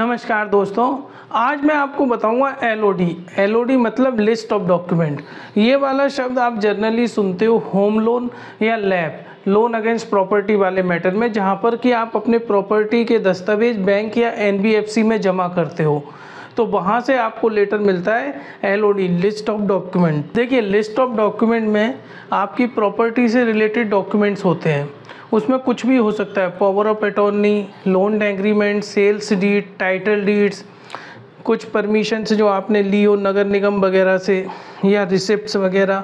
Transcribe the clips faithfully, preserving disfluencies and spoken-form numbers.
नमस्कार दोस्तों, आज मैं आपको बताऊंगा L O D. L O D मतलब लिस्ट ऑफ डॉक्यूमेंट। ये वाला शब्द आप जनरली सुनते हो होम लोन या लैप, लोन अगेंस्ट प्रॉपर्टी वाले मैटर में, जहां पर कि आप अपने प्रॉपर्टी के दस्तावेज बैंक या एन बी एफ सी में जमा करते हो, तो वहां से आपको लेटर मिलता है L O D, list of document. देखिए, लिस्ट ऑफ डॉक्यूमेंट में आपकी प्रॉपर्टी से रिलेटेड डॉक्यूमेंट्स होते हैं। उसमें कुछ भी हो सकता है, power of attorney, loan agreement, sales deed, title deeds, कुछ परमिशंस जो आपने ली हो नगर निगम वगैरह से, या रिसिप्ट्स वगैरह।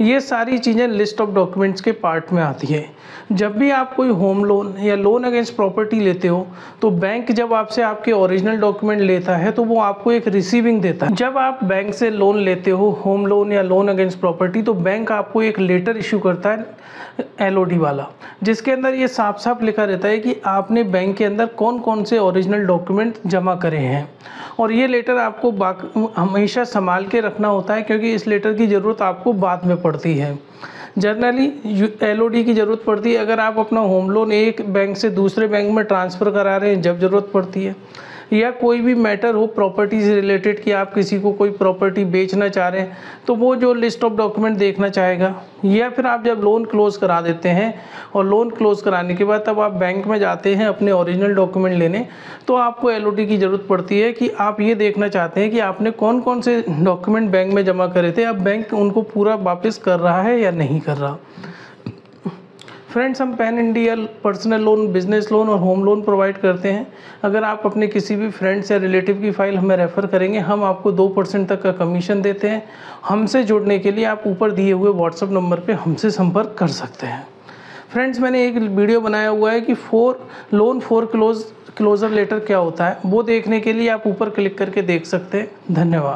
ये सारी चीज़ें लिस्ट ऑफ डॉक्यूमेंट्स के पार्ट में आती है। जब भी आप कोई होम लोन या लोन अगेंस्ट प्रॉपर्टी लेते हो, तो बैंक जब आपसे आपके ओरिजिनल डॉक्यूमेंट लेता है तो वो आपको एक रिसीविंग देता है। जब आप बैंक से लोन लेते हो, होम लोन या लोन अगेंस्ट प्रॉपर्टी, तो बैंक आपको एक लेटर इशू करता है एल ओ डी वाला, जिसके अंदर ये साफ साफ लिखा रहता है कि आपने बैंक के अंदर कौन कौन से ओरिजिनल डॉक्यूमेंट जमा करे हैं। और ये लेटर आपको हमेशा संभाल के रखना होता है, क्योंकि इस लेटर की ज़रूरत आपको बाद में पड़ती है। जनरली एल ओ डी की ज़रूरत पड़ती है अगर आप अपना होम लोन एक बैंक से दूसरे बैंक में ट्रांसफ़र करा रहे हैं, जब ज़रूरत पड़ती है, या कोई भी मैटर हो प्रॉपर्टी से रिलेटेड कि आप किसी को कोई प्रॉपर्टी बेचना चाह रहे हैं, तो वो जो लिस्ट ऑफ डॉक्यूमेंट देखना चाहेगा। या फिर आप जब लोन क्लोज़ करा देते हैं, और लोन क्लोज़ कराने के बाद तब आप बैंक में जाते हैं अपने ओरिजिनल डॉक्यूमेंट लेने, तो आपको एल ओ डी की ज़रूरत पड़ती है कि आप ये देखना चाहते हैं कि आपने कौन कौन से डॉक्यूमेंट बैंक में जमा करे थे, अब बैंक उनको पूरा वापस कर रहा है या नहीं कर रहा। फ्रेंड्स, हम pan India personal loan, business loan और होम लोन प्रोवाइड करते हैं। अगर आप अपने किसी भी फ्रेंड्स या रिलेटिव की फ़ाइल हमें रेफ़र करेंगे, हम आपको दो परसेंट तक का कमीशन देते हैं। हमसे जुड़ने के लिए आप ऊपर दिए हुए व्हाट्सएप नंबर पे हमसे संपर्क कर सकते हैं। फ्रेंड्स, मैंने एक वीडियो बनाया हुआ है कि for loan for close closure letter क्या होता है, वो देखने के लिए आप ऊपर क्लिक करके देख सकते हैं। धन्यवाद।